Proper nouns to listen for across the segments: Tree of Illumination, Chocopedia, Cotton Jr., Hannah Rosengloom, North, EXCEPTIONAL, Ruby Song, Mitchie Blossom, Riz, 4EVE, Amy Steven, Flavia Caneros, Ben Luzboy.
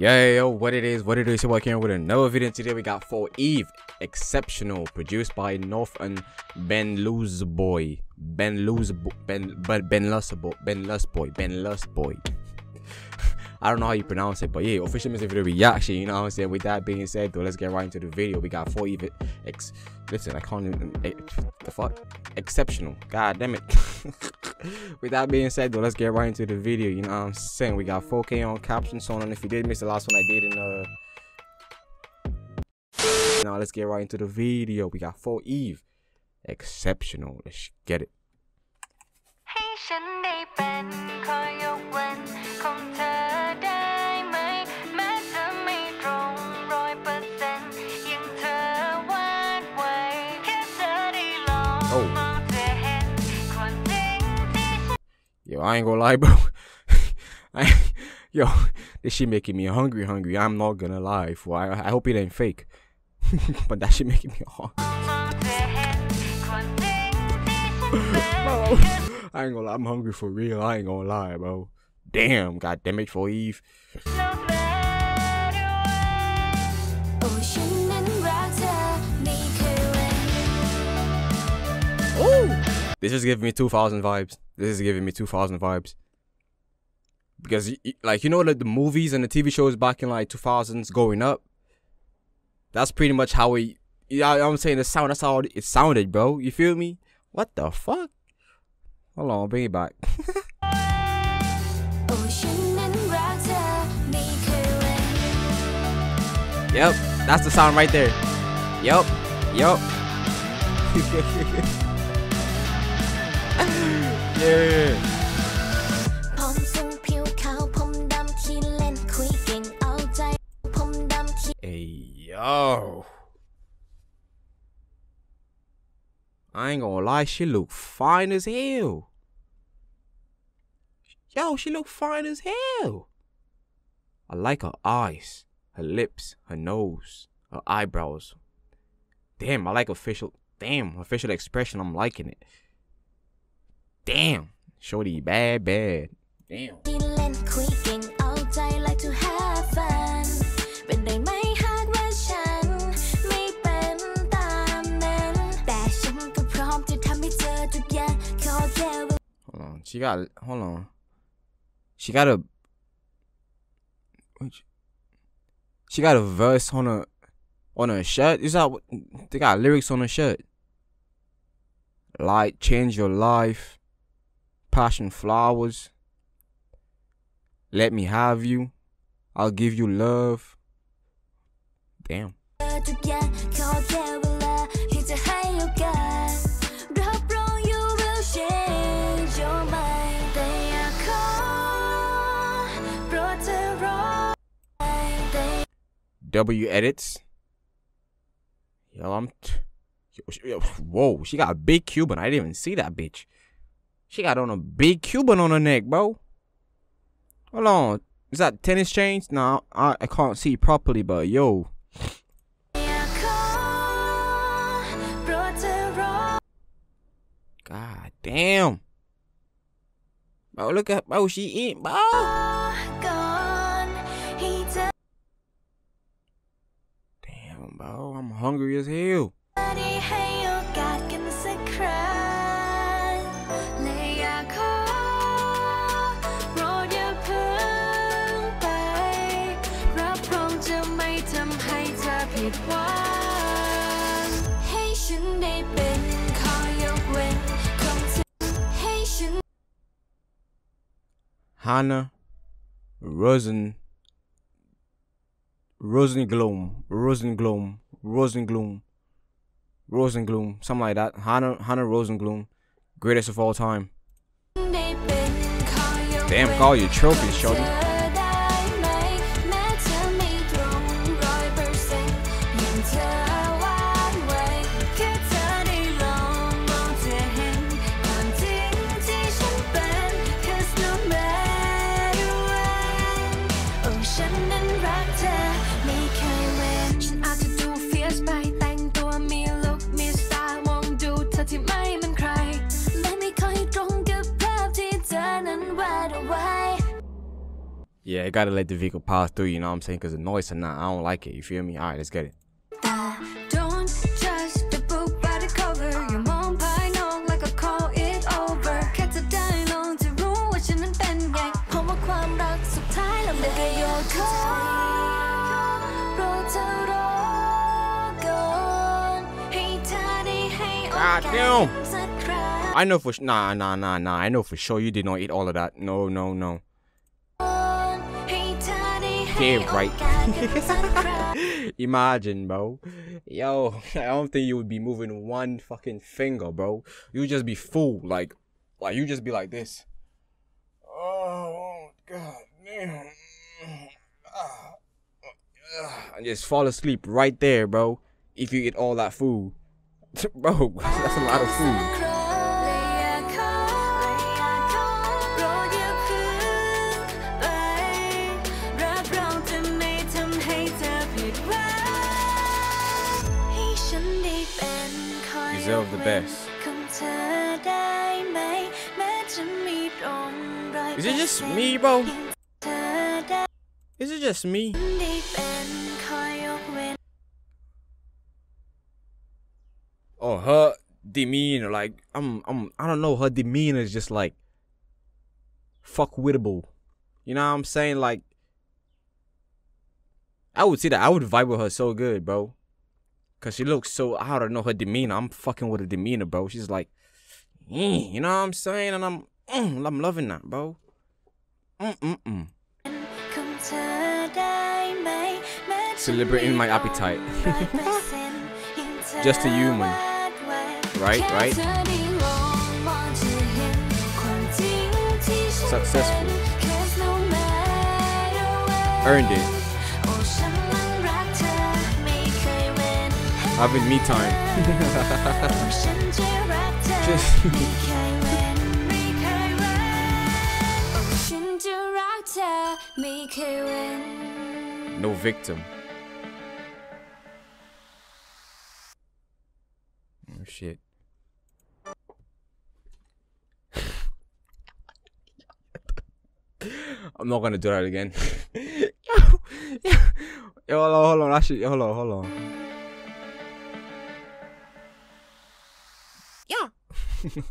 Yo, what it is, so welcome with another video. Today we got 4EVE Exceptional, produced by North and Ben Luzboy. I don't know how you pronounce it, but yeah, official music video reaction, you know what I'm saying? With that being said though, let's get right into the video. We got 4EVE Exceptional. God damn it. With that being said though, let's get right into the video, you know what I'm saying? We got 4K on captions on, and if you did miss the last one I did in now let's get right into the video. We got 4EVE Exceptional. Let's get it. Hey, Sunday, Ben, call you when come to Yo, I ain't gonna lie, bro. Yo, this shit making me hungry. I'm not gonna lie. For I hope it ain't fake. But that shit making me hungry. Bro, I ain't gonna lie. I'm hungry for real. I ain't gonna lie, bro. Damn, goddamn it, 4EVE. This is giving me 2000 vibes. Because, like, you know, like the movies and the TV shows back in like 2000s going up. That's pretty much how it. Yeah, I'm saying the sound. That's how it sounded, bro. You feel me? What the fuck? Hold on, I'll bring it back. Yep, that's the sound right there. Yep, yep. Yeah. Hey, yo. I ain't gonna lie, she look fine as hell. Yo, she look fine as hell. I like her eyes, her lips, her nose, her eyebrows. Damn, I like official. Damn, official expression. I'm liking it. Damn, shorty bad. Damn. Hold on, She got a verse on her shirt. Is that they got lyrics on her shirt? Like, change your life. Passion flowers, let me have you, I'll give you love. Damn. W edits. Yo, whoa, she got a big Cuban. I didn't even see that bitch. She got on a big Cuban on her neck, bro. Hold on. Is that tennis chains? Nah, I can't see properly, but yo. God damn. Bro, look at, bro, she eating, bro. Damn, bro, I'm hungry as hell. Hannah Rosengloom, something like that. Hannah Rosengloom, greatest of all time. Damn, call your trophies, shorty. Yeah, I gotta let the vehicle pass through, you know what I'm saying? Because the noise or not, I don't like it, you feel me? All right, let's get it. God damn! I know for nah. I know for sure you did not eat all of that. No. Damn right. Imagine, bro. Yo, I don't think you would be moving one fucking finger, bro. You would just be full, like you just be like this. Oh god damn! And just fall asleep right there, bro. If you eat all that food. Bro, that's a lot of food. You deserve the best. Is it just me, bro? Is it just me? Or her demeanor, like I don't know, her demeanor is just like fuck wittable. You know what I'm saying? Like I would see that, I would vibe with her so good, bro. Cause she looks so, I don't know, her demeanor. I'm fucking with her demeanor, bro. She's like, you know what I'm saying? And I'm loving that, bro. Celebrating my appetite. Just a human. Right. Successful. Earned it. Having me time. No victim. Oh shit. I'm not gonna do that again. Yo, hold on, actually, hold on. Yeah.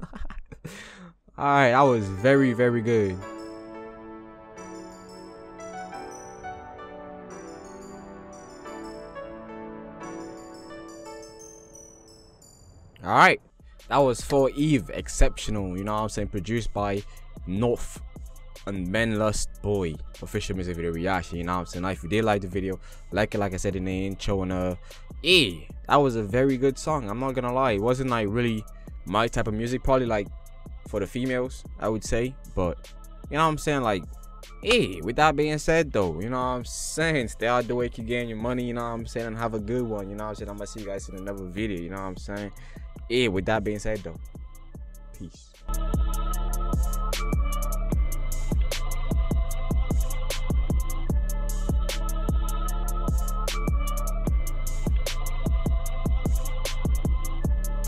Alright, that was very, very good. Alright, that was 4EVE, Exceptional, you know what I'm saying? Produced by North and Ben Luzboy, official music video reaction, you know what I'm saying? Now, if you did like the video, like it like I said in the intro, and that was a very good song, I'm not gonna lie. It wasn't like really my type of music, probably like for the females, I would say, but you know what I'm saying, like with that being said though, you know what I'm saying, stay out the way, keep getting your money, you know what I'm saying, and have a good one, you know what I'm saying. I'm gonna see you guys in another video, you know what I'm saying. With that being said though, peace.